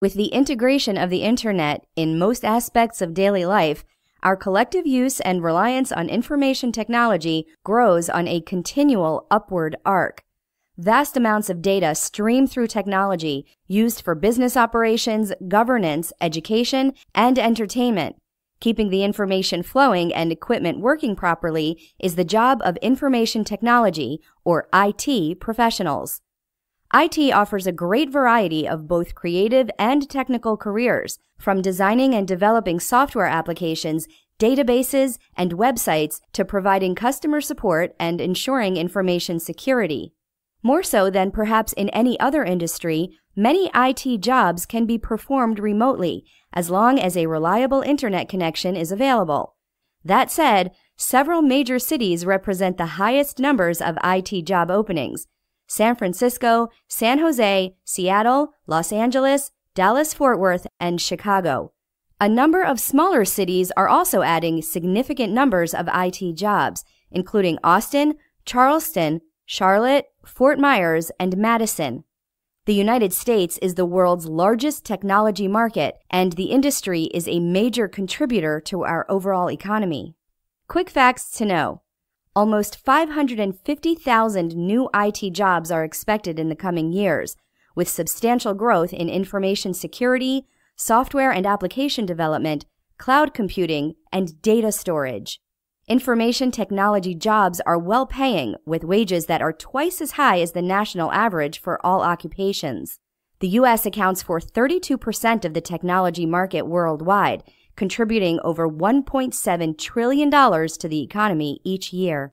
With the integration of the internet in most aspects of daily life, our collective use and reliance on information technology grows on a continual upward arc. Vast amounts of data stream through technology, used for business operations, governance, education, and entertainment. Keeping the information flowing and equipment working properly is the job of information technology, or IT, professionals. IT offers a great variety of both creative and technical careers, from designing and developing software applications, databases, and websites to providing customer support and ensuring information security. More so than perhaps in any other industry, many IT jobs can be performed remotely as long as a reliable internet connection is available. That said, several major cities represent the highest numbers of IT job openings: San Francisco, San Jose, Seattle, Los Angeles, Dallas-Fort Worth, and Chicago. A number of smaller cities are also adding significant numbers of IT jobs, including Austin, Charleston, Charlotte, Fort Myers, and Madison. The United States is the world's largest technology market, and the industry is a major contributor to our overall economy. Quick facts to know. Almost 550,000 new IT jobs are expected in the coming years, with substantial growth in information security, software and application development, cloud computing, and data storage. Information technology jobs are well-paying, with wages that are twice as high as the national average for all occupations. The U.S. accounts for 32% of the technology market worldwide, contributing over $1.7 trillion to the economy each year.